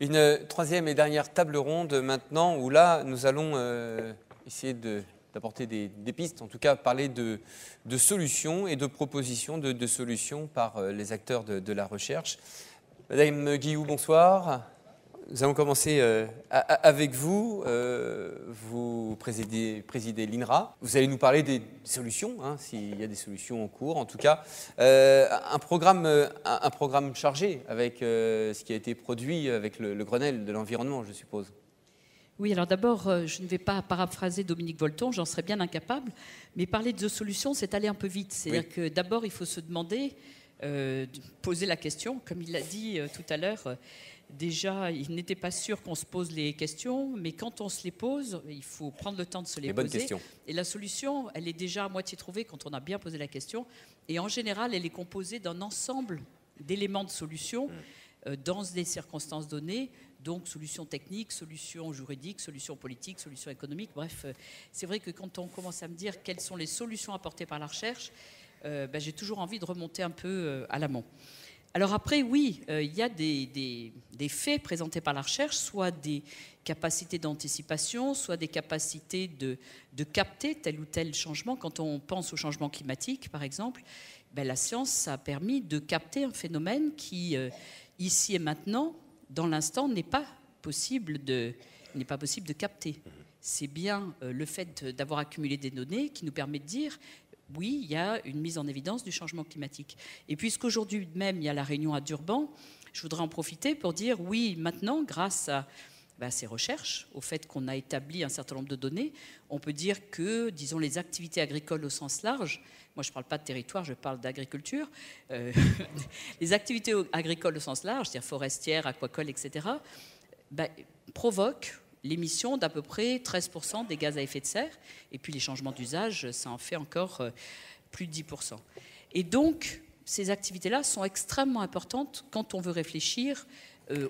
Une troisième et dernière table ronde maintenant, où là, nous allons essayer d'apporter des pistes, en tout cas parler de solutions et de propositions de solutions par les acteurs de la recherche. Madame Guillou, bonsoir. Nous allons commencer avec vous. Vous présidez l'INRA. Vous allez nous parler des solutions, hein, s'il y a des solutions en cours. En tout cas, un programme chargé avec ce qui a été produit avec le Grenelle de l'environnement, je suppose. Oui, alors d'abord, je ne vais pas paraphraser Dominique Wolton, j'en serais bien incapable, mais parler de solutions, c'est aller un peu vite. C'est-à-dire que d'abord, il faut se demander, poser la question, comme il l'a dit tout à l'heure. Déjà, il n'était pas sûr qu'on se pose les questions, mais quand on se les pose, il faut prendre le temps de se les poser. Et la solution, elle est déjà à moitié trouvée quand on a bien posé la question. Et en général, elle est composée d'un ensemble d'éléments de solutions dans des circonstances données. Donc, solutions techniques, solutions juridiques, solutions politiques, solutions économiques. Bref, c'est vrai que quand on commence à me dire quelles sont les solutions apportées par la recherche, j'ai toujours envie de remonter un peu à l'amont. Alors après, oui, il y a des faits présentés par la recherche, soit des capacités d'anticipation, soit des capacités de capter tel ou tel changement. Quand on pense au changement climatique, par exemple, la science, ça a permis de capter un phénomène qui, ici et maintenant, dans l'instant, n'est pas possible de capter. C'est bien le fait d'avoir accumulé des données qui nous permet de dire... Oui, il y a une mise en évidence du changement climatique. Et puisqu'aujourd'hui même, il y a la réunion à Durban, je voudrais en profiter pour dire, oui, maintenant, grâce à ces recherches, au fait qu'on a établi un certain nombre de données, on peut dire que, disons, les activités agricoles au sens large, moi je ne parle pas de territoire, je parle d'agriculture, les activités agricoles au sens large, c'est-à-dire forestières, aquacoles, etc., provoquent l'émission d'à peu près 13% des gaz à effet de serre, et puis les changements d'usage, ça en fait encore plus de 10%. Et donc, ces activités-là sont extrêmement importantes quand on veut réfléchir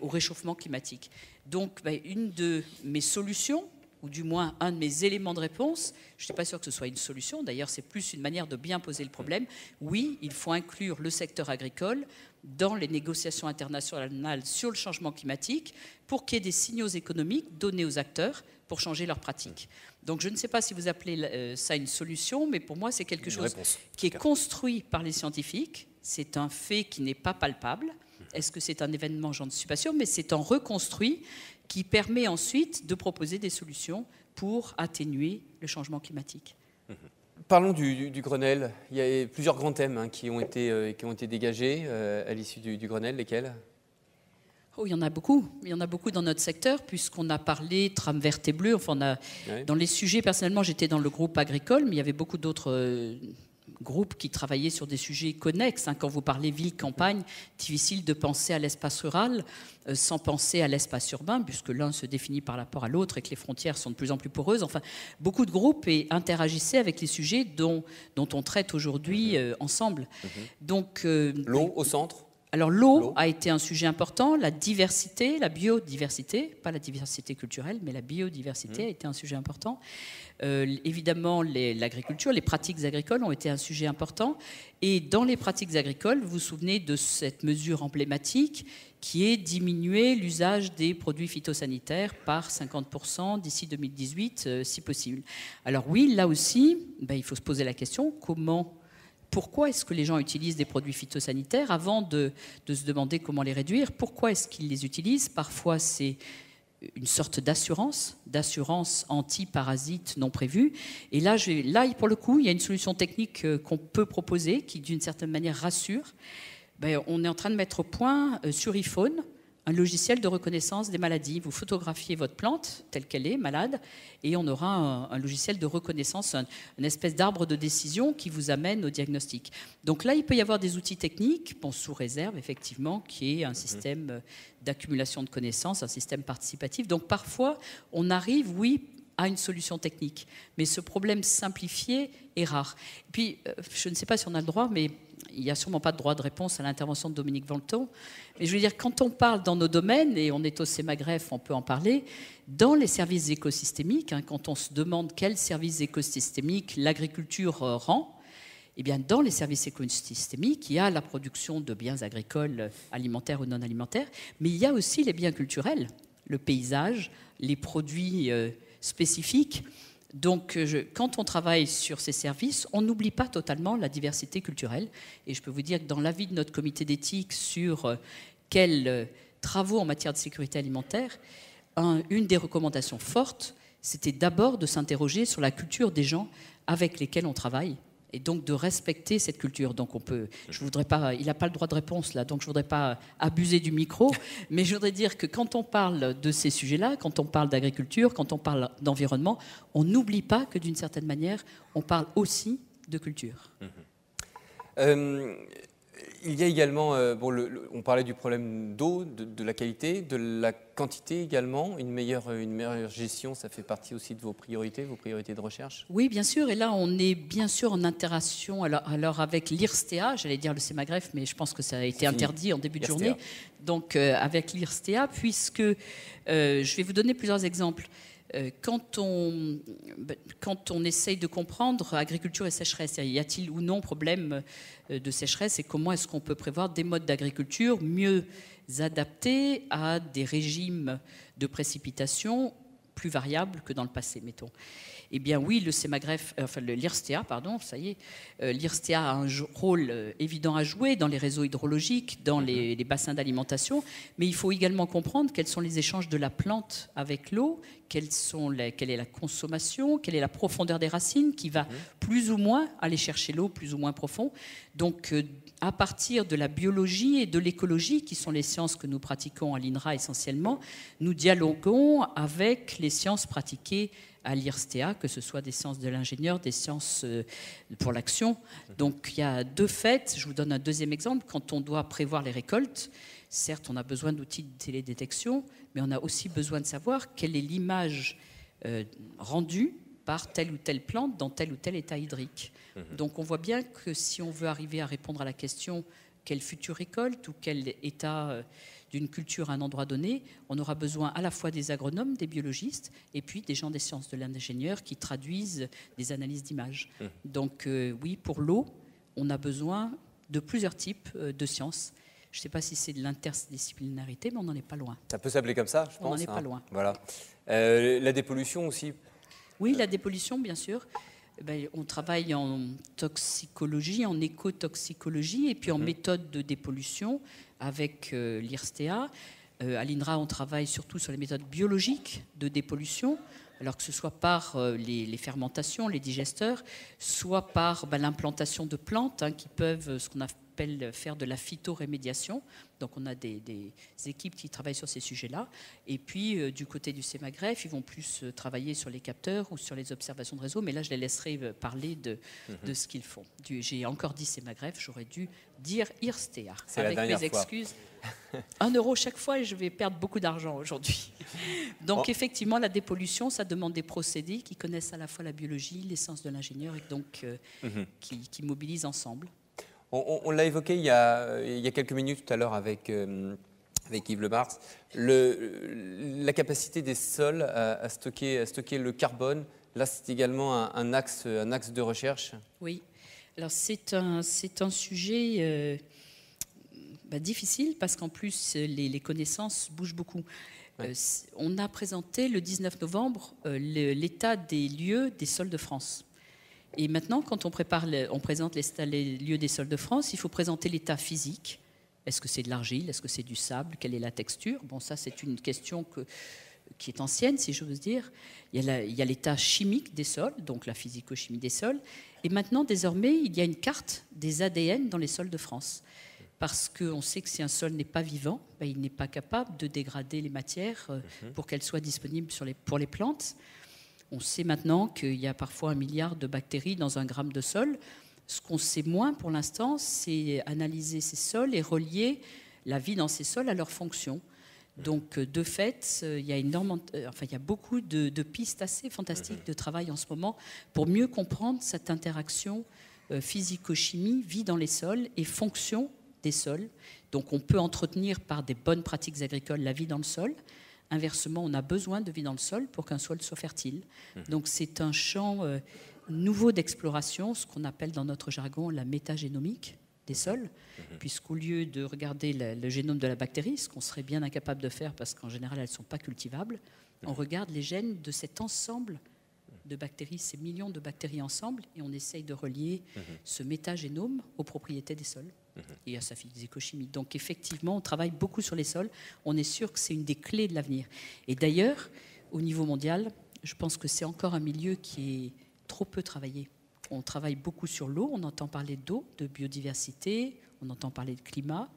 au réchauffement climatique. Donc, une de mes solutions, ou du moins un de mes éléments de réponse, je ne suis pas sûre que ce soit une solution, d'ailleurs c'est plus une manière de bien poser le problème, oui, il faut inclure le secteur agricole dans les négociations internationales sur le changement climatique pour qu'il y ait des signaux économiques donnés aux acteurs pour changer leurs pratiques. Donc je ne sais pas si vous appelez ça une solution, mais pour moi c'est quelque chose qui est construit par les scientifiques, c'est un fait qui n'est pas palpable. Est-ce que c'est un événement? J'en suis pas sûre, mais c'est un reconstruit qui permet ensuite de proposer des solutions pour atténuer le changement climatique. Parlons du Grenelle. Il y a plusieurs grands thèmes qui ont été dégagés à l'issue du Grenelle. Lesquels? Oh, il y en a beaucoup. Il y en a beaucoup dans notre secteur, puisqu'on a parlé trame verte et bleue. Enfin, dans les sujets, personnellement, j'étais dans le groupe agricole, mais il y avait beaucoup d'autres... groupes qui travaillaient sur des sujets connexes. Quand vous parlez ville-campagne, difficile de penser à l'espace rural sans penser à l'espace urbain, puisque l'un se définit par rapport à l'autre et que les frontières sont de plus en plus poreuses. Enfin, beaucoup de groupes interagissaient avec les sujets dont on traite aujourd'hui ensemble. Donc, l'eau au centre? Alors l'eau a été un sujet important, la diversité, la biodiversité, pas la diversité culturelle, mais la biodiversité a été un sujet important. Évidemment, l'agriculture, les pratiques agricoles ont été un sujet important. Et dans les pratiques agricoles, vous vous souvenez de cette mesure emblématique qui est diminuer l'usage des produits phytosanitaires par 50% d'ici 2018, si possible. Alors oui, là aussi, il faut se poser la question, pourquoi est-ce que les gens utilisent des produits phytosanitaires avant de se demander comment les réduire? Pourquoi est-ce qu'ils les utilisent? Parfois, c'est une sorte d'assurance anti-parasite non prévue. Et là, pour le coup, il y a une solution technique qu'on peut proposer qui, d'une certaine manière, rassure. On est en train de mettre au point sur iPhone un logiciel de reconnaissance des maladies. Vous photographiez votre plante telle qu'elle est, malade, et on aura un logiciel de reconnaissance, une espèce d'arbre de décision qui vous amène au diagnostic. Donc là, il peut y avoir des outils techniques, sous réserve, effectivement, qui est un système d'accumulation de connaissances, un système participatif. Donc parfois, on arrive, oui, à une solution technique. Mais ce problème simplifié est rare. Et puis, je ne sais pas si on a le droit, mais... il n'y a sûrement pas de droit de réponse à l'intervention de Dominique Wolton. Mais je veux dire, quand on parle dans nos domaines, et on est au Cemagref, on peut en parler, dans les services écosystémiques, quand on se demande quels services écosystémiques l'agriculture rend, eh bien, dans les services écosystémiques, il y a la production de biens agricoles, alimentaires ou non alimentaires, mais il y a aussi les biens culturels, le paysage, les produits spécifiques. Donc, quand on travaille sur ces services, on n'oublie pas totalement la diversité culturelle. Et je peux vous dire que dans l'avis de notre comité d'éthique sur quels travaux en matière de sécurité alimentaire, une des recommandations fortes, c'était d'abord de s'interroger sur la culture des gens avec lesquels on travaille et donc de respecter cette culture. Donc on peut, je voudrais pas, il n'a pas le droit de réponse là, donc je ne voudrais pas abuser du micro, mais je voudrais dire que quand on parle de ces sujets-là, quand on parle d'agriculture, quand on parle d'environnement, on n'oublie pas que d'une certaine manière, on parle aussi de culture. Il y a également, on parlait du problème d'eau, de la qualité, de la quantité également, une meilleure gestion, ça fait partie aussi de vos priorités de recherche? Oui, bien sûr, et là on est bien sûr en interaction alors avec l'IRSTEA, j'allais dire le Cemagref, mais je pense que ça a été interdit en début de journée, donc avec l'IRSTEA, puisque je vais vous donner plusieurs exemples. Quand on essaye de comprendre agriculture et sécheresse, y a-t-il ou non problème de sécheresse et comment est-ce qu'on peut prévoir des modes d'agriculture mieux adaptés à des régimes de précipitation plus variables que dans le passé, mettons. Eh bien oui, le Cemagref, enfin l'IRSTEA, pardon, ça y est, l'IRSTEA a un rôle évident à jouer dans les réseaux hydrologiques, dans les bassins d'alimentation, mais il faut également comprendre quels sont les échanges de la plante avec l'eau, quelle est la consommation, quelle est la profondeur des racines qui va plus ou moins aller chercher l'eau plus ou moins profond. Donc à partir de la biologie et de l'écologie, qui sont les sciences que nous pratiquons à l'INRA essentiellement, nous dialoguons avec les sciences pratiquées à l'IRSTEA, que ce soit des sciences de l'ingénieur, des sciences pour l'action. Donc il y a de fait, je vous donne un deuxième exemple, quand on doit prévoir les récoltes, certes on a besoin d'outils de télédétection, mais on a aussi besoin de savoir quelle est l'image rendue par telle ou telle plante dans tel ou tel état hydrique. Donc on voit bien que si on veut arriver à répondre à la question quelle future récolte ou quel état d'une culture à un endroit donné, on aura besoin à la fois des agronomes, des biologistes et puis des gens des sciences de l'ingénieur qui traduisent des analyses d'images. Donc oui, pour l'eau, on a besoin de plusieurs types de sciences. Je ne sais pas si c'est de l'interdisciplinarité, mais on n'en est pas loin. Ça peut s'appeler comme ça, je pense. On n'en est pas loin. Voilà. La dépollution aussi. Oui, la dépollution, bien sûr. Ben, on travaille en toxicologie, en écotoxicologie et puis en méthode de dépollution avec l'IRSTEA. À l'INRA, on travaille surtout sur les méthodes biologiques de dépollution, alors que ce soit par les fermentations, les digesteurs, soit par l'implantation de plantes qui peuvent, ce qu'on appelle faire de la phytorémédiation. Donc on a des équipes qui travaillent sur ces sujets-là. Et puis du côté du Cemagref, ils vont plus travailler sur les capteurs ou sur les observations de réseau. Mais là, je les laisserai parler de ce qu'ils font. J'ai encore dit Cemagref, j'aurais dû dire IRSTEA. Avec mes excuses. 1 euro chaque fois et je vais perdre beaucoup d'argent aujourd'hui. Donc effectivement, la dépollution, ça demande des procédés qui connaissent à la fois la biologie, l'essence de l'ingénieur et donc qui mobilisent ensemble. On l'a évoqué il y a quelques minutes tout à l'heure avec Yves Lemart, la capacité des sols à stocker le carbone, là c'est également un axe de recherche. Oui, alors c'est un sujet difficile parce qu'en plus les connaissances bougent beaucoup. Ouais. On a présenté le 19 novembre l'état des lieux des sols de France. Et maintenant, quand on présente les lieux des sols de France, il faut présenter l'état physique. Est-ce que c'est de l'argile? Est-ce que c'est du sable? Quelle est la texture? Bon, ça, c'est une question qui est ancienne, si j'ose dire. Il y a l'état chimique des sols, donc la physico-chimie des sols. Et maintenant, désormais, il y a une carte des ADN dans les sols de France. Parce qu'on sait que si un sol n'est pas vivant, il n'est pas capable de dégrader les matières pour qu'elles soient disponibles pour les plantes. On sait maintenant qu'il y a parfois 1 milliard de bactéries dans 1 gramme de sol. Ce qu'on sait moins pour l'instant, c'est analyser ces sols et relier la vie dans ces sols à leurs fonctions. Donc, de fait, il y a beaucoup de pistes assez fantastiques de travail en ce moment pour mieux comprendre cette interaction physico-chimie, vie dans les sols et fonction des sols. Donc, on peut entretenir par des bonnes pratiques agricoles la vie dans le sol. Inversement, on a besoin de vie dans le sol pour qu'un sol soit fertile. Donc c'est un champ nouveau d'exploration, ce qu'on appelle dans notre jargon la métagénomique des sols, puisqu'au lieu de regarder le génome de la bactérie, ce qu'on serait bien incapable de faire parce qu'en général elles ne sont pas cultivables, on regarde les gènes de cet ensemble de bactéries, ces millions de bactéries ensemble, et on essaye de relier ce métagénome aux propriétés des sols et à sa physico-chimie. Donc effectivement, on travaille beaucoup sur les sols, on est sûr que c'est une des clés de l'avenir. Et d'ailleurs, au niveau mondial, je pense que c'est encore un milieu qui est trop peu travaillé. On travaille beaucoup sur l'eau, on entend parler d'eau, de biodiversité, on entend parler de climat,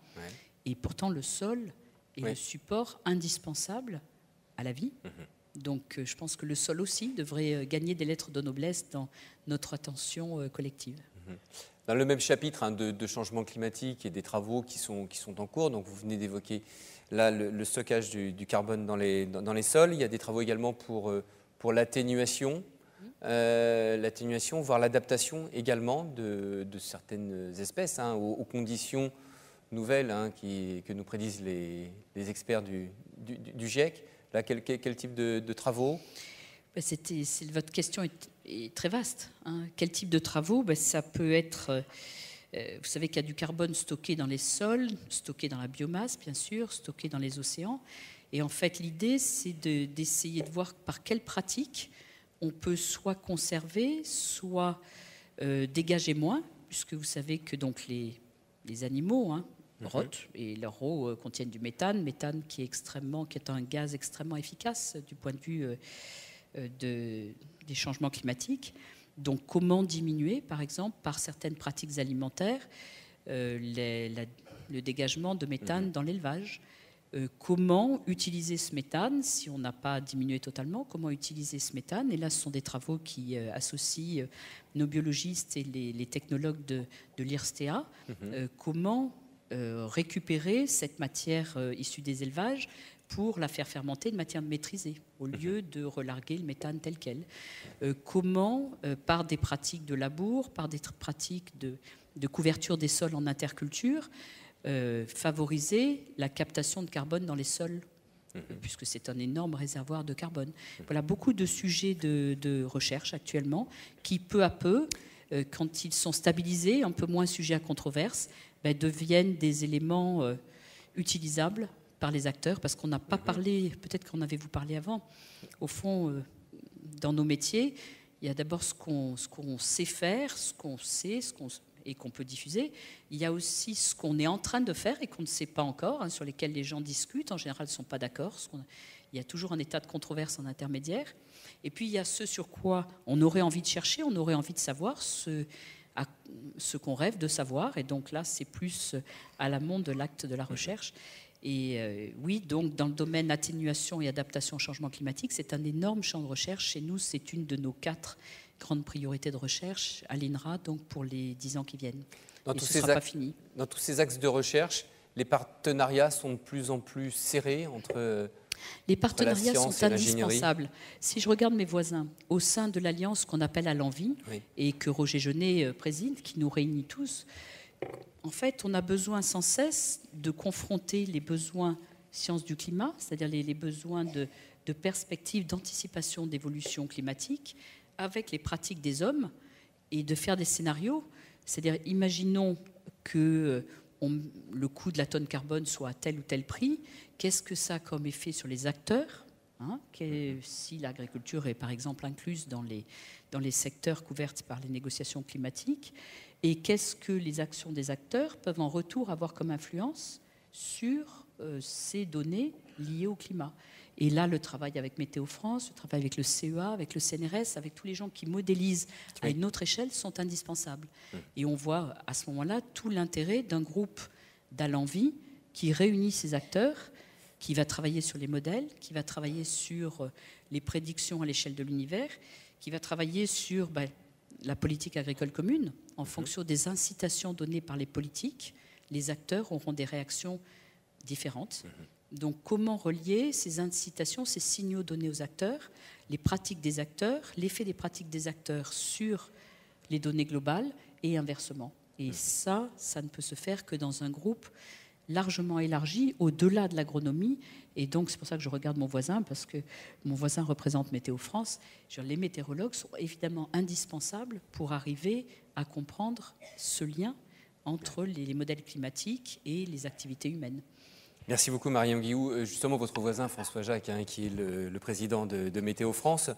et pourtant le sol est le support indispensable à la vie. Donc je pense que le sol aussi devrait gagner des lettres de noblesse dans notre attention collective. Dans le même chapitre hein, de changement climatique et des travaux qui sont en cours, donc vous venez d'évoquer là le stockage du carbone dans les sols, il y a des travaux également pour l'atténuation, voire l'adaptation également de certaines espèces hein, aux conditions nouvelles hein, que nous prédisent les experts du GIEC. Là, quel type de travaux? Votre question est très vaste. Hein. Quel type de travaux? Ça peut être, vous savez qu'il y a du carbone stocké dans les sols, stocké dans la biomasse, bien sûr, stocké dans les océans. Et en fait, l'idée, c'est d'essayer de voir par quelles pratiques on peut soit conserver, soit dégager moins, puisque vous savez que donc, les animaux... Hein, rotent et leur eau contiennent du méthane qui est un gaz extrêmement efficace du point de vue des changements climatiques. Donc comment diminuer, par exemple, par certaines pratiques alimentaires, le dégagement de méthane dans l'élevage, comment utiliser ce méthane si on n'a pas diminué totalement, comment utiliser ce méthane. Et là, ce sont des travaux qui associent nos biologistes et les technologues de l'IRSTEA. Comment récupérer cette matière issue des élevages pour la faire fermenter de matière maîtrisée, au lieu de relarguer le méthane tel quel. Comment, par des pratiques de labour, par des pratiques de couverture des sols en interculture, favoriser la captation de carbone dans les sols, puisque c'est un énorme réservoir de carbone. Voilà beaucoup de sujets de recherche actuellement qui, peu à peu, quand ils sont stabilisés, un peu moins sujets à controverse, deviennent des éléments utilisables par les acteurs, parce qu'on n'a pas parlé, peut-être qu'on avait vous parlé avant, au fond, dans nos métiers, il y a d'abord ce qu'on sait faire, et qu'on peut diffuser, il y a aussi ce qu'on est en train de faire et qu'on ne sait pas encore, hein, sur lesquels les gens discutent, en général ne sont pas d'accord, il y a toujours un état de controverse en intermédiaire, et puis il y a ce sur quoi on aurait envie de chercher, on aurait envie de savoir, ce qu'on rêve de savoir, et donc là c'est plus à l'amont de l'acte de la recherche. Et oui, donc dans le domaine atténuation et adaptation au changement climatique, c'est un énorme champ de recherche. Chez nous, c'est une de nos 4 grandes priorités de recherche à l'INRA, donc pour les 10 ans qui viennent. Et ce sera pas fini. Dans tous ces axes de recherche, les partenariats sont de plus en plus serrés entre... Les partenariats sont indispensables. Si je regarde mes voisins, au sein de l'alliance qu'on appelle AllEnvi, et que Roger Genet préside, qui nous réunit tous, en fait, on a besoin sans cesse de confronter les besoins sciences du climat, c'est-à-dire les besoins de perspectives, d'anticipation d'évolution climatique, avec les pratiques des hommes, et de faire des scénarios. C'est-à-dire, imaginons que... le coût de la tonne carbone soit à tel ou tel prix, qu'est-ce que ça a comme effet sur les acteurs, hein, si l'agriculture est par exemple incluse dans les secteurs couverts par les négociations climatiques, et qu'est-ce que les actions des acteurs peuvent en retour avoir comme influence sur ces données liées au climat. Et là, le travail avec Météo France, le travail avec le CEA, avec le CNRS, avec tous les gens qui modélisent à une autre échelle sont indispensables. Et on voit à ce moment-là tout l'intérêt d'un groupe d'AllEnvi qui réunit ces acteurs, qui va travailler sur les modèles, qui va travailler sur les prédictions à l'échelle de l'univers, qui va travailler sur la politique agricole commune. En fonction des incitations données par les politiques, les acteurs auront des réactions différentes. Donc comment relier ces incitations, ces signaux donnés aux acteurs, les pratiques des acteurs, l'effet des pratiques des acteurs sur les données globales et inversement. Et ça ne peut se faire que dans un groupe largement élargie au-delà de l'agronomie. Et donc, c'est pour ça que je regarde mon voisin, parce que mon voisin représente Météo France. Les météorologues sont évidemment indispensables pour arriver à comprendre ce lien entre les modèles climatiques et les activités humaines. Merci beaucoup, Marion Guillou. Justement, votre voisin, François Jacq, hein, qui est le président de Météo France,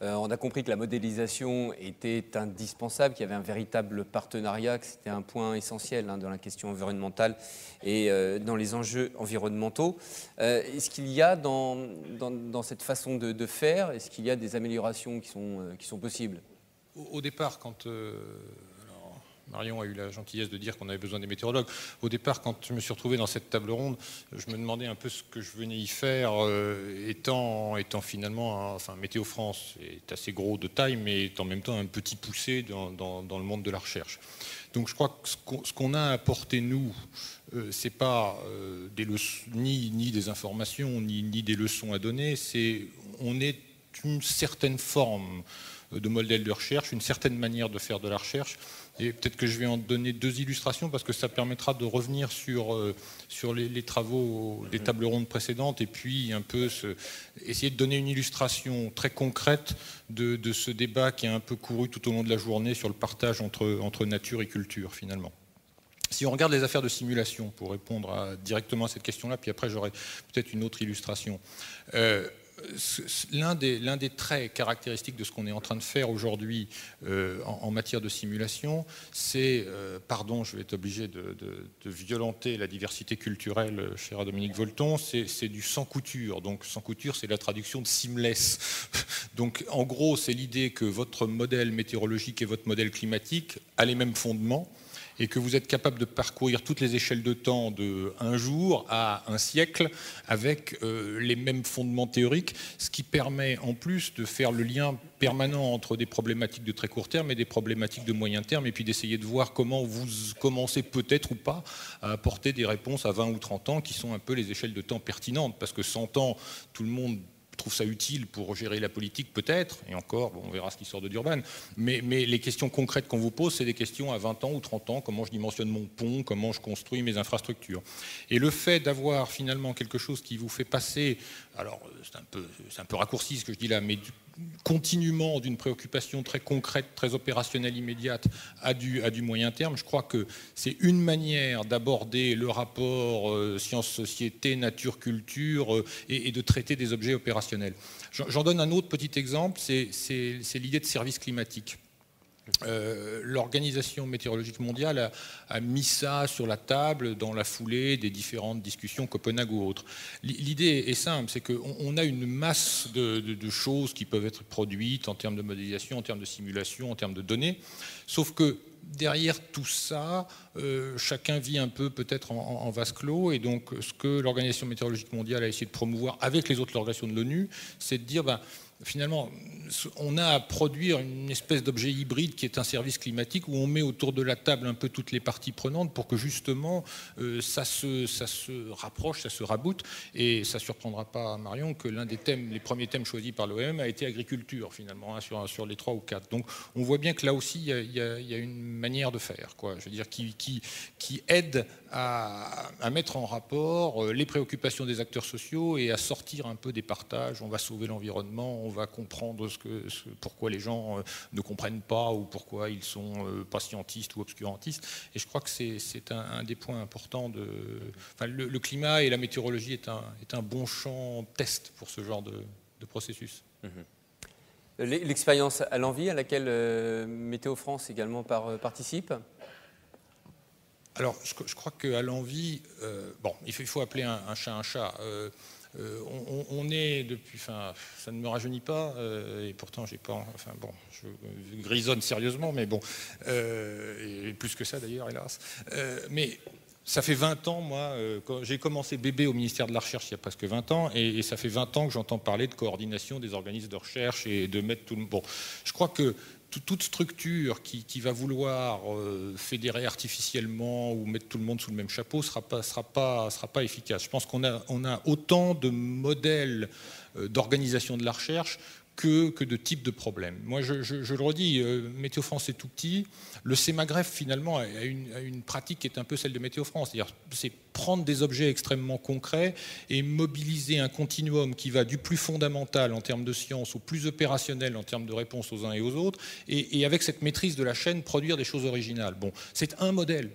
on a compris que la modélisation était indispensable, qu'il y avait un véritable partenariat, que c'était un point essentiel hein, dans la question environnementale et dans les enjeux environnementaux. Est-ce qu'il y a, dans cette façon de faire, est-ce qu'il y a des améliorations qui sont possibles ? Au départ, quand... Marion a eu la gentillesse de dire qu'on avait besoin des météorologues. Au départ, quand je me suis retrouvé dans cette table ronde, je me demandais un peu ce que je venais y faire, étant finalement... Enfin, Météo France est assez gros de taille, mais est en même temps un petit poussé dans le monde de la recherche. Donc je crois que ce qu'on a apporté, nous, c'est pas ni des informations, ni des leçons à donner, c'est on est une certaine forme de modèle de recherche, une certaine manière de faire de la recherche. Et peut-être que je vais en donner deux illustrations parce que ça permettra de revenir sur les travaux des tables rondes précédentes et puis un peu essayer de donner une illustration très concrète de ce débat qui a un peu couru tout au long de la journée sur le partage entre nature et culture finalement. Si on regarde les affaires de simulation pour répondre directement à cette question-là, puis après j'aurai peut-être une autre illustration. L'un des traits caractéristiques de ce qu'on est en train de faire aujourd'hui en matière de simulation, c'est, pardon, je vais être obligé de violenter la diversité culturelle, cher Dominique Wolton, c'est du sans couture. Donc sans couture, c'est la traduction de seamless. Donc en gros, c'est l'idée que votre modèle météorologique et votre modèle climatique a les mêmes fondements, et que vous êtes capable de parcourir toutes les échelles de temps de un jour à un siècle avec les mêmes fondements théoriques, ce qui permet en plus de faire le lien permanent entre des problématiques de très court terme et des problématiques de moyen terme, et puis d'essayer de voir comment vous commencez peut-être ou pas à apporter des réponses à 20 ou 30 ans qui sont un peu les échelles de temps pertinentes, parce que 100 ans, tout le monde trouve ça utile pour gérer la politique peut-être, et encore, bon, on verra ce qui sort de Durban, mais les questions concrètes qu'on vous pose, c'est des questions à 20 ans ou 30 ans, comment je dimensionne mon pont, comment je construis mes infrastructures. Et le fait d'avoir finalement quelque chose qui vous fait passer, alors c'est un peu raccourci ce que je dis là, mais continuellement d'une préoccupation très concrète, très opérationnelle, immédiate, à du moyen terme, je crois que c'est une manière d'aborder le rapport science-société, nature-culture et de traiter des objets opérationnels. J'en donne un autre petit exemple, c'est l'idée de service climatique. L'Organisation météorologique mondiale a mis ça sur la table dans la foulée des différentes discussions Copenhague ou autres. L'idée est simple, c'est qu'on a une masse de choses qui peuvent être produites en termes de modélisation, en termes de simulation, en termes de données, sauf que derrière tout ça, chacun vit un peu peut-être en vase clos, et donc ce que l'Organisation météorologique mondiale a essayé de promouvoir avec les autres organisations de l'ONU, c'est de dire... Finalement, on a à produire une espèce d'objet hybride qui est un service climatique où on met autour de la table un peu toutes les parties prenantes pour que justement ça se rapproche, ça se raboute. Et ça ne surprendra pas à Marion que l'un des thèmes, les premiers thèmes choisis par l'OM a été agriculture finalement, hein, sur les 3 ou 4. Donc on voit bien que là aussi il y a une manière de faire, quoi. Je veux dire qui aide à mettre en rapport les préoccupations des acteurs sociaux et à sortir un peu des partages. On va sauver l'environnement. On va comprendre pourquoi les gens ne comprennent pas ou pourquoi ils sont patientistes ou obscurantistes. Et je crois que c'est un des points importants. Le climat et la météorologie est un bon champ test pour ce genre de processus. Mmh. L'expérience AllEnvi à laquelle Météo France également participe. Alors, je crois qu'à l'envi, il faut appeler un chat un chat. On est depuis, ça ne me rajeunit pas, et pourtant j'ai pas, je grisonne sérieusement, mais bon, et plus que ça d'ailleurs, hélas. Mais ça fait 20 ans, moi, j'ai commencé bébé au ministère de la Recherche il y a presque 20 ans, et ça fait 20 ans que j'entends parler de coordination des organismes de recherche et de mettre tout le monde. Bon, je crois que toute structure qui va vouloir fédérer artificiellement ou mettre tout le monde sous le même chapeau sera pas efficace. Je pense qu'on a autant de modèles d'organisation de la recherche que de type de problème. Moi, je le redis, Météo France est tout petit. Le Cemagref, finalement, a une pratique qui est un peu celle de Météo France. C'est-à-dire, c'est prendre des objets extrêmement concrets et mobiliser un continuum qui va du plus fondamental en termes de science au plus opérationnel en termes de réponse aux uns et aux autres, et avec cette maîtrise de la chaîne, produire des choses originales. Bon, c'est un modèle.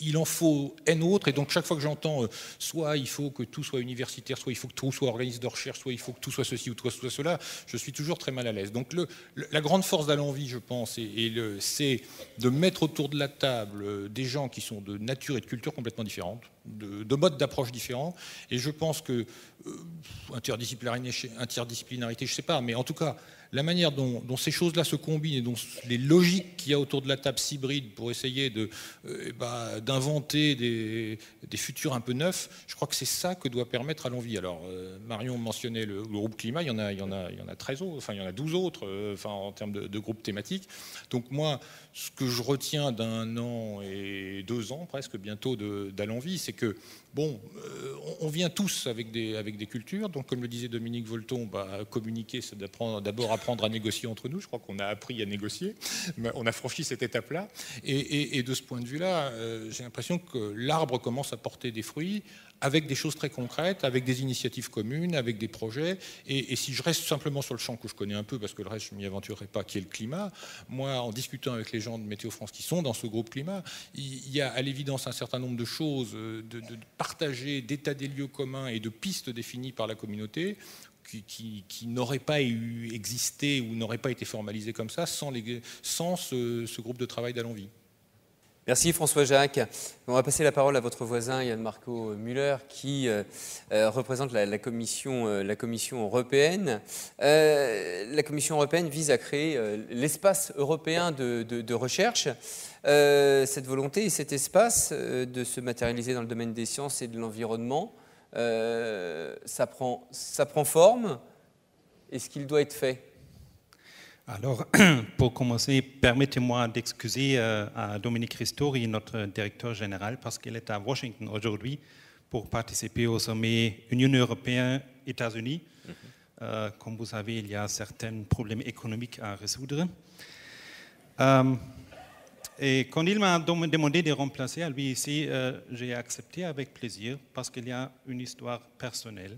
Il en faut un autre, et donc chaque fois que j'entends soit il faut que tout soit universitaire, soit il faut que tout soit organisme de recherche, soit il faut que tout soit ceci ou tout soit cela, je suis toujours très mal à l'aise. Donc la grande force d'AllEnvi, je pense, c'est de mettre autour de la table des gens qui sont de nature et de culture complètement différentes, de modes d'approche différents, et je pense que interdisciplinarité, je ne sais pas, mais en tout cas la manière dont ces choses-là se combinent et dont les logiques qu'il y a autour de la table s'hybrident pour essayer d'inventer des futurs un peu neufs, je crois que c'est ça que doit permettre AllEnvi. Alors, Marion mentionnait le groupe climat, il y en a 13 autres, enfin il y en a 12 autres en termes de groupes thématiques. Donc moi, ce que je retiens d'un an et 2 ans presque bientôt d'AllEnvi, c'est que bon, on vient tous avec des cultures, donc comme le disait Dominique Wolton, communiquer, c'est d'abord apprendre à négocier entre nous. Je crois qu'on a appris à négocier, on a franchi cette étape-là, et de ce point de vue-là, j'ai l'impression que l'arbre commence à porter des fruits, avec des choses très concrètes, avec des initiatives communes, avec des projets, et si je reste simplement sur le champ que je connais un peu, parce que le reste je ne m'y aventurerai pas, qui est le climat, moi en discutant avec les gens de Météo France qui sont dans ce groupe climat, il y a à l'évidence un certain nombre de choses, de partager d'états des lieux communs et de pistes définies par la communauté, qui n'aurait pas existé ou n'aurait pas été formalisé comme ça sans ce groupe de travail d'AllEnvi. Merci François Jacq. On va passer la parole à votre voisin Jan Marco Müller qui représente la Commission européenne. La Commission européenne vise à créer l'espace européen de recherche. Cette volonté et cet espace de se matérialiser dans le domaine des sciences et de l'environnement, ça prend forme. Est-ce qu'il doit être fait ? Alors, pour commencer, permettez-moi d'excuser à Dominique Christori, notre directeur général, parce qu'il est à Washington aujourd'hui pour participer au sommet Union européenne-États-Unis. Comme vous savez, il y a certains problèmes économiques à résoudre. Et quand il m'a demandé de remplacer à lui ici, j'ai accepté avec plaisir parce qu'il y a une histoire personnelle.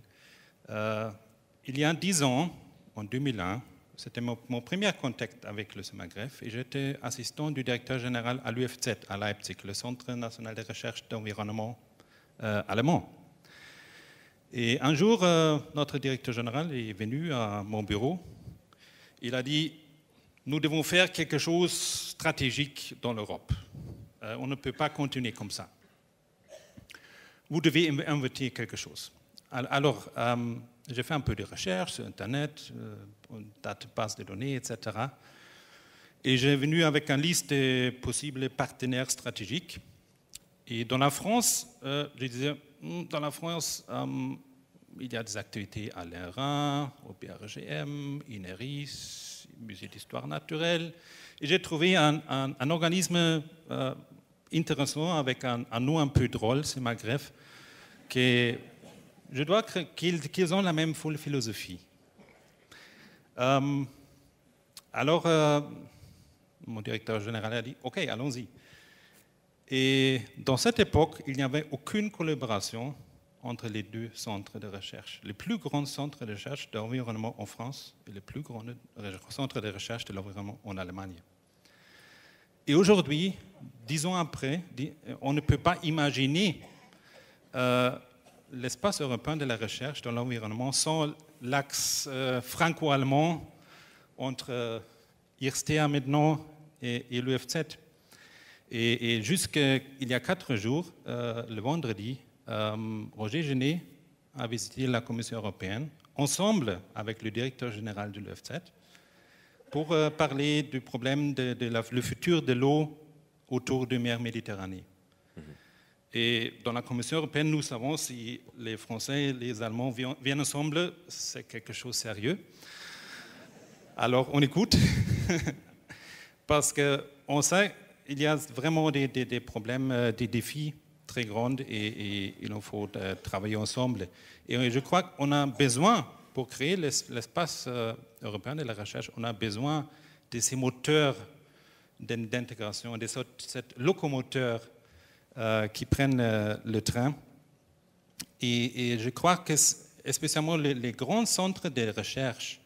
Il y a 10 ans, en 2001, c'était mon premier contact avec le Cemagref et j'étais assistant du directeur général à l'UFZ à Leipzig, le Centre national de recherche d'environnement allemand. Et un jour, notre directeur général est venu à mon bureau. Il a dit, nous devons faire quelque chose de stratégique dans l'Europe. On ne peut pas continuer comme ça. Vous devez inventer quelque chose. Alors, j'ai fait un peu de recherche sur Internet, database de données, etc. Et j'ai venu avec une liste de possibles partenaires stratégiques. Et dans la France, je disais, dans la France, il y a des activités à l'INRA, au BRGM, INERIS, Musée d'histoire naturelle. Et j'ai trouvé un organisme intéressant avec un nom un peu drôle, c'est Cemagref, qui est... Je dois croire qu'ils ont la même philosophie. Alors, mon directeur général a dit, OK, allons-y. Et dans cette époque, il n'y avait aucune collaboration entre les deux centres de recherche. Le plus grand centre de recherche d'environnement en France et le plus grand centre de recherche de l'environnement en Allemagne. Et aujourd'hui, 10 ans après, on ne peut pas imaginer... l'espace européen de la recherche dans l'environnement sans l'axe franco-allemand entre IRSTEA maintenant et l'UFZ. Et jusqu'il y a 4 jours, le vendredi, Roger Genet a visité la Commission européenne, ensemble avec le directeur général de l'UFZ, pour parler du problème le futur de l'eau autour de la mer Méditerranée. Et dans la Commission européenne, nous savons si les Français et les Allemands viennent ensemble, c'est quelque chose de sérieux. Alors on écoute, parce qu'on sait qu'il y a vraiment des problèmes, des défis très grands et il faut travailler ensemble. Et je crois qu'on a besoin pour créer l'espace européen de la recherche, on a besoin de ces moteurs d'intégration, de cette locomoteur qui prennent le train. Et je crois que, spécialement les grands centres de recherche,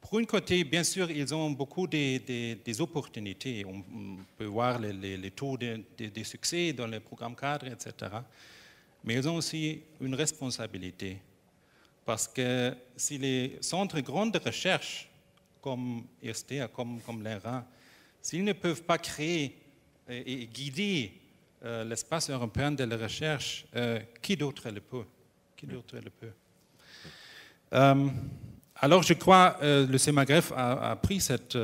pour un côté, bien sûr, ils ont beaucoup des opportunités. On peut voir les taux de succès dans les programmes cadres, etc. Mais ils ont aussi une responsabilité. Parce que si les centres grands de recherche, comme IRSTEA, comme l'INRA, s'ils ne peuvent pas créer et guider l'espace européen de la recherche, qui d'autre le peut? Qui d'autre le peut? Alors, je crois que le Cemagref a pris cette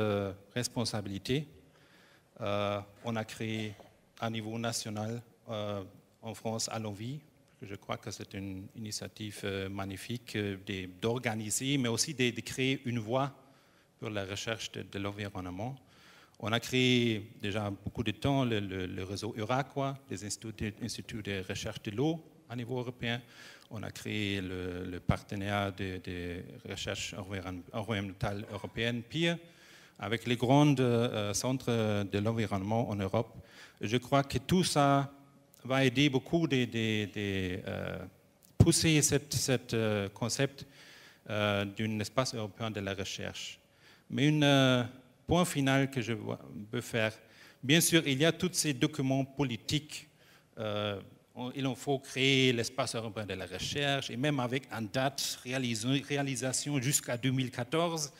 responsabilité. On a créé à niveau national, en France, AllEnvi. Je crois que c'est une initiative magnifique d'organiser, mais aussi de créer une voie pour la recherche de l'environnement. On a créé déjà beaucoup de temps le réseau EURAQUA, les instituts de recherche de l'eau à niveau européen. On a créé le partenariat de recherche environnementale européenne, PIR, avec les grands centres de l'environnement en Europe. Je crois que tout ça va aider beaucoup de pousser ce concept d'un espace européen de la recherche. Mais un point final que je veux faire, bien sûr, il y a tous ces documents politiques. Il en faut créer l'espace européen de la recherche, et même avec une date réalisation jusqu'à 2014,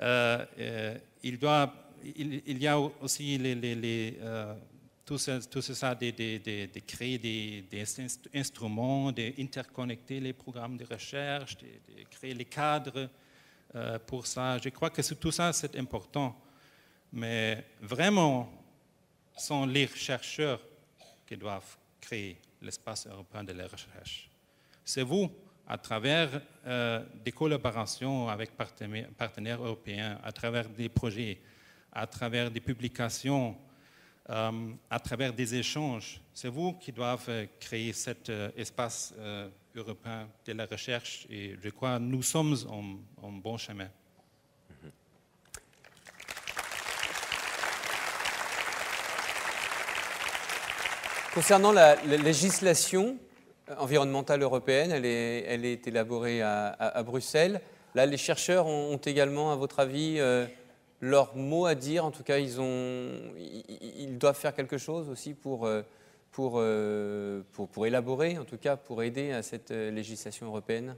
il y a aussi tout ça de créer des instruments, d'interconnecter les programmes de recherche, de créer les cadres pour ça. Je crois que tout ça, c'est important. Mais vraiment, ce sont les chercheurs qui doivent créer l'espace européen de la recherche. C'est vous, à travers des collaborations avec partenaires européens, à travers des projets, à travers des publications, à travers des échanges, c'est vous qui doivent créer cet espace européen de la recherche, et je crois que nous sommes en bon chemin. Concernant la législation environnementale européenne, elle est élaborée à Bruxelles. Là, les chercheurs ont également, à votre avis, leur mot à dire. En tout cas, ils doivent faire quelque chose aussi pour élaborer, en tout cas pour aider à cette législation européenne.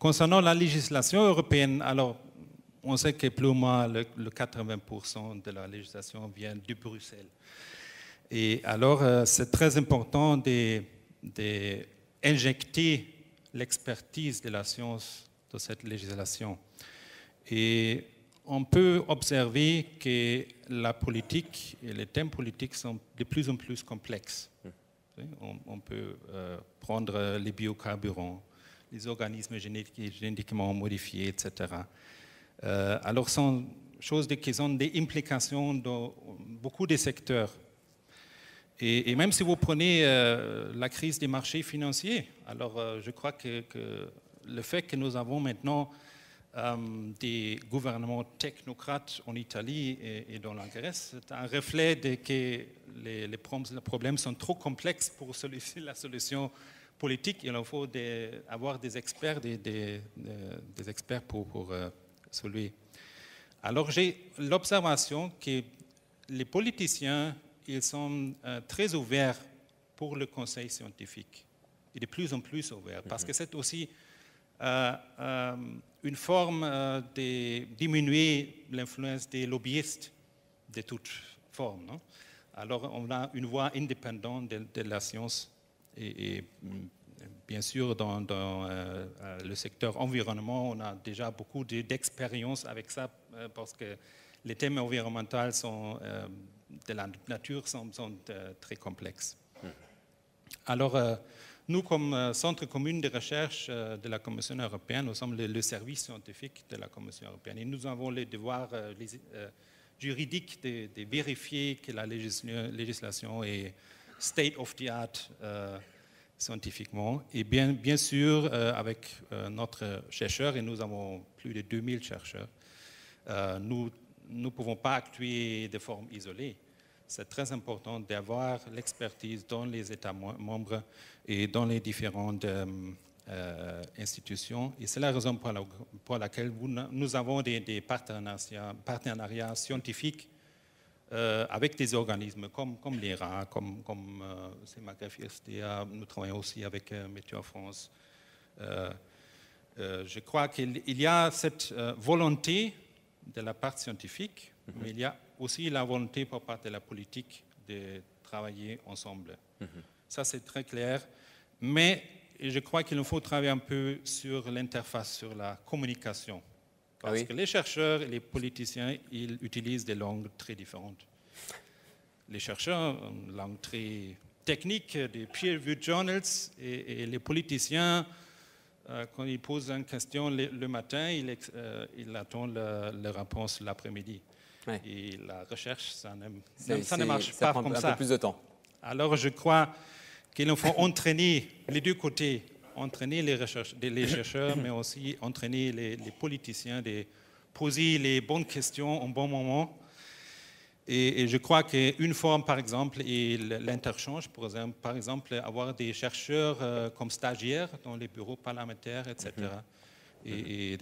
Concernant la législation européenne, alors, on sait que plus ou moins le 80% de la législation vient de Bruxelles. Et alors, c'est très important d'injecter l'expertise de la science dans cette législation. Et on peut observer que la politique et les thèmes politiques sont de plus en plus complexes. On peut prendre les biocarburants, les organismes génétiquement modifiés, etc. Alors, ce sont choses qui ont des implications dans beaucoup de secteurs. Et même si vous prenez la crise des marchés financiers, alors je crois que le fait que nous avons maintenant des gouvernements technocrates en Italie et dans la Grèce, c'est un reflet de que les problèmes sont trop complexes pour la solution politique. Il faut avoir des experts, des experts pour celui. Alors, j'ai l'observation que les politiciens, ils sont très ouverts pour le conseil scientifique. Et de plus en plus ouverts, parce que c'est aussi une forme de diminuer l'influence des lobbyistes de toutes formes. Non? Alors, on a une voie indépendante de la science et bien sûr, dans le secteur environnement, on a déjà beaucoup d'expérience avec ça, parce que les thèmes environnementaux de la nature sont très complexes. Alors, nous, comme centre commun de recherche de la Commission européenne, nous sommes le service scientifique de la Commission européenne. Et nous avons le devoir juridique de vérifier que la législation est state-of-the-art scientifiquement. Et bien sûr, avec notre chercheur, et nous avons plus de 2000 chercheurs, nous ne pouvons pas actuer de forme isolée. C'est très important d'avoir l'expertise dans les États membres et dans les différentes institutions. Et c'est la raison pour laquelle nous avons des partenariats scientifiques avec des organismes comme l'INRA, comme Cemagref, IRSTEA. Nous travaillons aussi avec Météo France. Je crois qu'il y a cette volonté de la part scientifique, mais il y a aussi la volonté par part de la politique de travailler ensemble. Ça, c'est très clair. Mais je crois qu'il nous faut travailler un peu sur l'interface, sur la communication. Parce que les chercheurs et les politiciens, ils utilisent des langues très différentes. Les chercheurs, une langue très technique, des peer-reviewed journals, et les politiciens, quand ils posent une question le matin, ils attendent la réponse l'après-midi. Ouais. Et la recherche, ça ne marche pas comme ça. Ça prend un peu plus de temps. Alors je crois qu'il nous faut entraîner les deux côtés, entraîner les chercheurs, mais aussi entraîner les politiciens, de poser les bonnes questions au bon moment. Et je crois qu'une forme, par exemple, est l'interchange. Par exemple, avoir des chercheurs comme stagiaires dans les bureaux parlementaires, etc. Et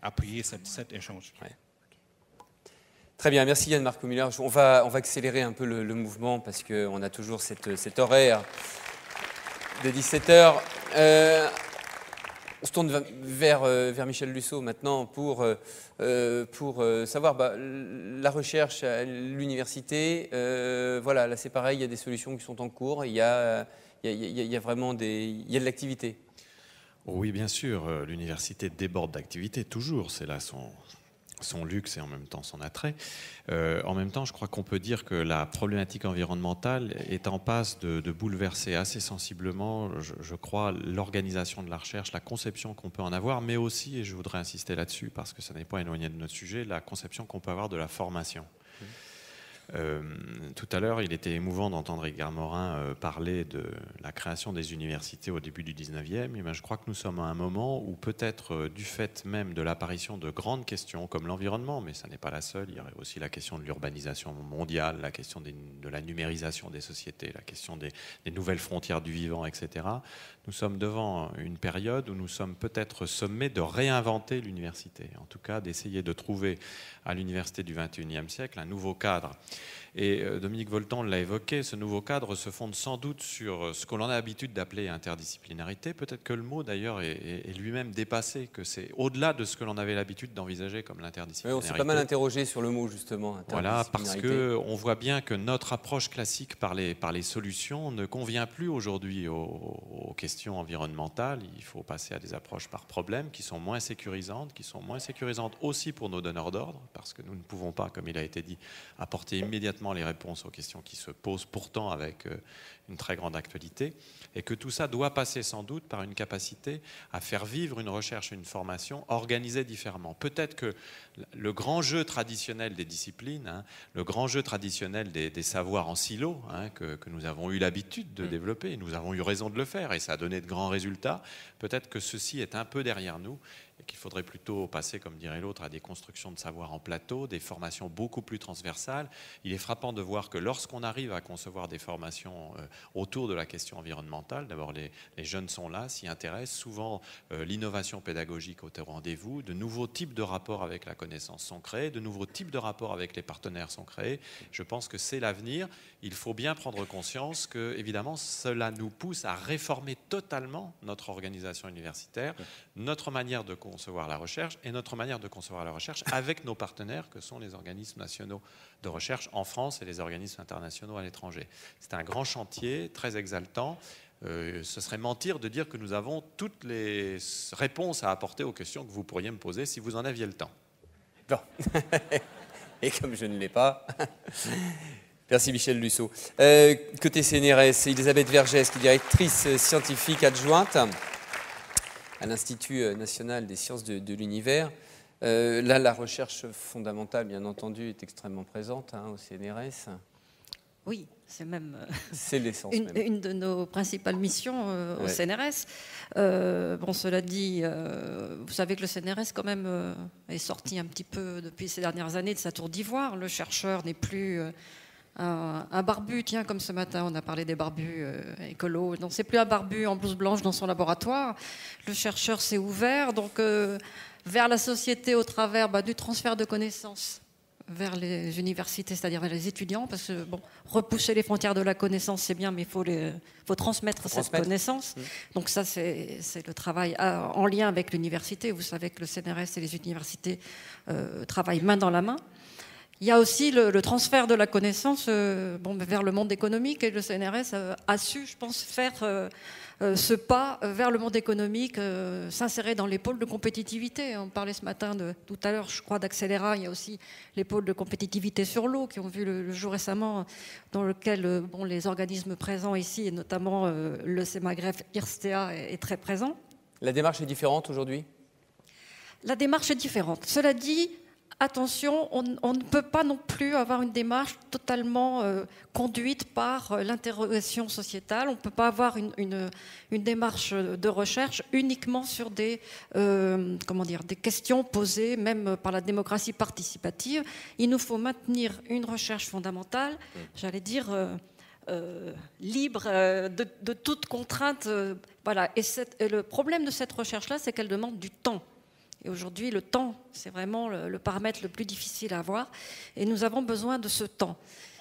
appuyer cet échange. Ouais. Très bien, merci Jan Marco Müller. On va accélérer un peu le mouvement parce qu'on a toujours cet horaire de 17h. On se tourne vers Michel Lussault maintenant pour savoir la recherche à l'université. Voilà, là c'est pareil, il y a des solutions qui sont en cours, il y a vraiment de l'activité. Oui, bien sûr, l'université déborde d'activité, toujours, c'est là son luxe et en même temps son attrait. En même temps, je crois qu'on peut dire que la problématique environnementale est en passe de bouleverser assez sensiblement, je crois, l'organisation de la recherche, la conception qu'on peut en avoir, mais aussi, et je voudrais insister là-dessus, parce que ça n'est pas éloigné de notre sujet, la conception qu'on peut avoir de la formation. Tout à l'heure, il était émouvant d'entendre Edgar Morin parler de la création des universités au début du 19e. Et bien, je crois que nous sommes à un moment où peut-être du fait même de l'apparition de grandes questions comme l'environnement, mais ça n'est pas la seule, il y aurait aussi la question de l'urbanisation mondiale, la question de la numérisation des sociétés, la question des nouvelles frontières du vivant, etc. Nous sommes devant une période où nous sommes peut-être sommés de réinventer l'université, en tout cas d'essayer de trouver à l'université du 21e siècle un nouveau cadre. Et Dominique Wolton l'a évoqué, ce nouveau cadre se fonde sans doute sur ce qu'on a l'habitude d'appeler interdisciplinarité. Peut-être que le mot d'ailleurs est lui-même dépassé, que c'est au-delà de ce que l'on avait l'habitude d'envisager comme l'interdisciplinarité. Oui, on s'est pas mal interrogé sur le mot justement. Voilà, parce qu'on voit bien que notre approche classique par les solutions ne convient plus aujourd'hui aux questions environnementales. Il faut passer à des approches par problème qui sont moins sécurisantes, aussi pour nos donneurs d'ordre, parce que nous ne pouvons pas, comme il a été dit, apporter immédiatement les réponses aux questions qui se posent, pourtant avec une très grande actualité, et que tout ça doit passer sans doute par une capacité à faire vivre une recherche et une formation organisée différemment. Peut-être que le grand jeu traditionnel des disciplines, le grand jeu traditionnel des savoirs en silo, que nous avons eu l'habitude de développer, nous avons eu raison de le faire, et ça a donné de grands résultats, peut-être que ceci est un peu derrière nous, et qu'il faudrait plutôt passer, comme dirait l'autre, à des constructions de savoir en plateau, des formations beaucoup plus transversales. Il est frappant de voir que lorsqu'on arrive à concevoir des formations autour de la question environnementale, d'abord les jeunes sont là, s'y intéressent, souvent l'innovation pédagogique est au rendez-vous, de nouveaux types de rapports avec la connaissance sont créés, de nouveaux types de rapports avec les partenaires sont créés. Je pense que c'est l'avenir. Il faut bien prendre conscience que, évidemment, cela nous pousse à réformer totalement notre organisation universitaire, notre manière de concevoir la recherche et notre manière de concevoir la recherche avec nos partenaires que sont les organismes nationaux de recherche en France et les organismes internationaux à l'étranger. C'est un grand chantier, très exaltant. Ce serait mentir de dire que nous avons toutes les réponses à apporter aux questions que vous pourriez me poser si vous en aviez le temps. Bon. Et comme je ne l'ai pas... Merci Michel Lussault. Côté CNRS, Elisabeth Vergès, qui est directrice scientifique adjointe à l'Institut national des sciences de l'univers. Là, la recherche fondamentale, bien entendu, est extrêmement présente au CNRS. Oui, c'est même une de nos principales missions au CNRS. Bon, cela dit, vous savez que le CNRS quand même est sorti un petit peu depuis ces dernières années de sa tour d'ivoire. Le chercheur n'est plus un barbu, tiens, comme ce matin on a parlé des barbus écolos. Donc c'est plus un barbu en blouse blanche dans son laboratoire. Le chercheur s'est ouvert donc vers la société au travers du transfert de connaissances vers les universités, c'est-à-dire vers les étudiants, parce que bon, repousser les frontières de la connaissance, c'est bien, mais il faut transmettre cette connaissance. Mmh. Donc ça, c'est le travail en lien avec l'université. Vous savez que le CNRS et les universités travaillent main dans la main. Il y a aussi le transfert de la connaissance vers le monde économique, et le CNRS a su, je pense, faire ce pas vers le monde économique, s'insérer dans les pôles de compétitivité. On parlait ce matin, tout à l'heure, je crois, d'Accélera. Il y a aussi les pôles de compétitivité sur l'eau qui ont vu le jour récemment, dans lequel les organismes présents ici, et notamment le Cemagref, IRSTEA est très présent. La démarche est différente aujourd'hui ? La démarche est différente. Cela dit, attention, on ne peut pas non plus avoir une démarche totalement conduite par l'interrogation sociétale. On ne peut pas avoir une démarche de recherche uniquement sur des questions posées, même par la démocratie participative. Il nous faut maintenir une recherche fondamentale, j'allais dire libre de toute contrainte. Voilà. Et le problème de cette recherche-là, c'est qu'elle demande du temps. Et aujourd'hui, le temps, c'est vraiment le paramètre le plus difficile à avoir. Et nous avons besoin de ce temps.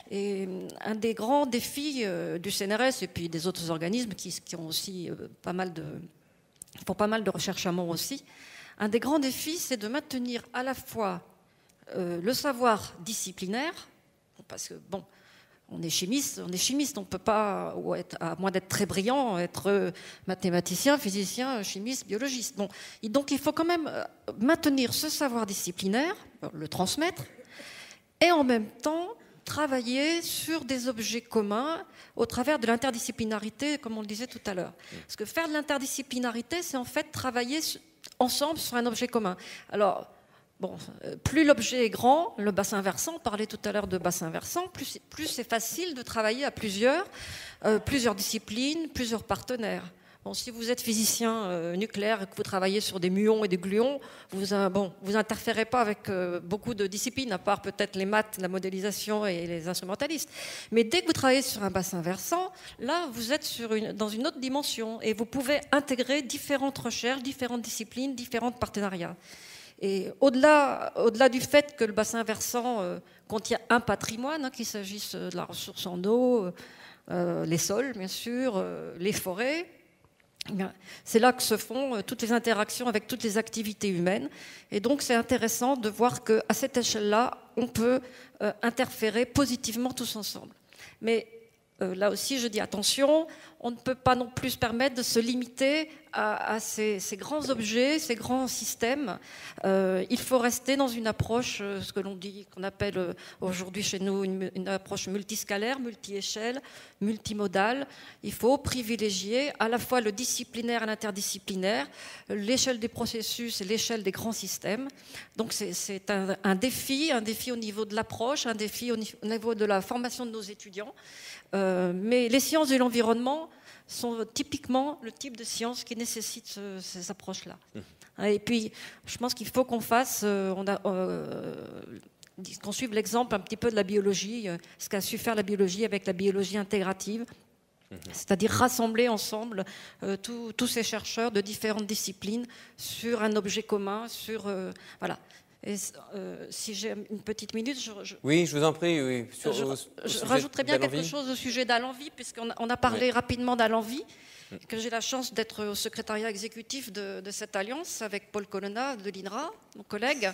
Et un des grands défis du CNRS et puis des autres organismes qui ont aussi font pas mal de recherche amont aussi, un des grands défis, c'est de maintenir à la fois le savoir disciplinaire, parce que bon, on est chimiste, on ne peut pas, à moins d'être très brillant, être mathématicien, physicien, chimiste, biologiste. Bon. Et donc il faut quand même maintenir ce savoir disciplinaire, le transmettre, et en même temps travailler sur des objets communs au travers de l'interdisciplinarité, comme on le disait tout à l'heure. Parce que faire de l'interdisciplinarité, c'est en fait travailler ensemble sur un objet commun. Alors, bon, plus l'objet est grand, le bassin versant, on parlait tout à l'heure de bassin versant, plus c'est facile de travailler à plusieurs disciplines, plusieurs partenaires. Bon, si vous êtes physicien nucléaire et que vous travaillez sur des muons et des gluons, vous interférez pas avec beaucoup de disciplines, à part peut-être les maths, la modélisation et les instrumentalistes. Mais dès que vous travaillez sur un bassin versant, là, vous êtes dans une autre dimension et vous pouvez intégrer différentes recherches, différentes disciplines, différents partenariats. Et au-delà du fait que le bassin versant contient un patrimoine, qu'il s'agisse de la ressource en eau, les sols, bien sûr, les forêts, c'est là que se font toutes les interactions avec toutes les activités humaines. Et donc, c'est intéressant de voir qu'à cette échelle-là, on peut interférer positivement tous ensemble. Mais là aussi, je dis attention, on ne peut pas non plus se permettre de se limiter à ces grands objets, ces grands systèmes. Il faut rester dans une approche, ce que l'on dit, qu'on appelle aujourd'hui chez nous une approche multiscalaire, multi-échelle, multimodale. Il faut privilégier à la fois le disciplinaire et l'interdisciplinaire, l'échelle des processus et l'échelle des grands systèmes. Donc c'est un défi au niveau de l'approche, un défi au niveau de la formation de nos étudiants. Mais les sciences de l'environnement sont typiquement le type de sciences qui nécessitent ces approches-là. Et puis, je pense qu'il faut qu'on suive l'exemple un petit peu de la biologie, ce qu'a su faire la biologie avec la biologie intégrative, c'est-à-dire rassembler ensemble tous ces chercheurs de différentes disciplines sur un objet commun, voilà. Et si j'ai une petite minute, oui, je vous en prie. Oui. Je rajouterais bien quelque chose au sujet d'AllEnvi, puisqu'on a parlé rapidement d'AllEnvi, que j'ai la chance d'être au secrétariat exécutif de cette alliance avec Paul Colonna de l'INRA, mon collègue.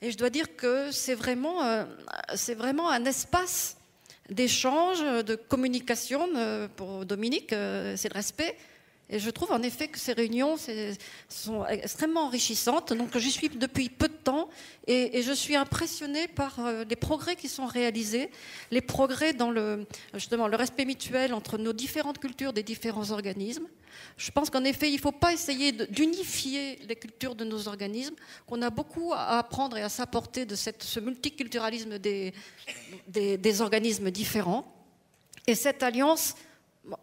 Et je dois dire que c'est vraiment un espace d'échange, de communication. Pour Dominique, c'est le respect. Et je trouve en effet que ces réunions sont extrêmement enrichissantes. Donc j'y suis depuis peu de temps et je suis impressionnée par les progrès qui sont réalisés, les progrès dans le respect mutuel entre nos différentes cultures des différents organismes. Je pense qu'en effet, il ne faut pas essayer d'unifier les cultures de nos organismes, qu'on a beaucoup à apprendre et à s'apporter de ce multiculturalisme des organismes différents. Et cette alliance, bon,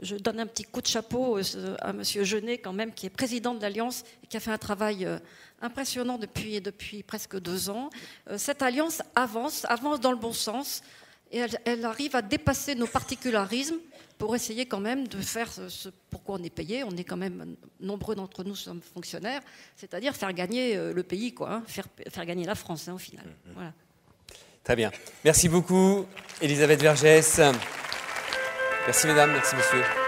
je donne un petit coup de chapeau à M. Genet quand même, qui est président de l'alliance et qui a fait un travail impressionnant depuis presque 2 ans. Cette alliance avance dans le bon sens et elle arrive à dépasser nos particularismes pour essayer quand même de faire ce pourquoi on est payé. On est quand même nombreux d'entre nous sommes fonctionnaires, c'est-à-dire faire gagner le pays, quoi, hein, faire gagner la France, hein, au final. Voilà. Très bien. Merci beaucoup, Elisabeth Vergès. Merci, mesdames. Merci, messieurs.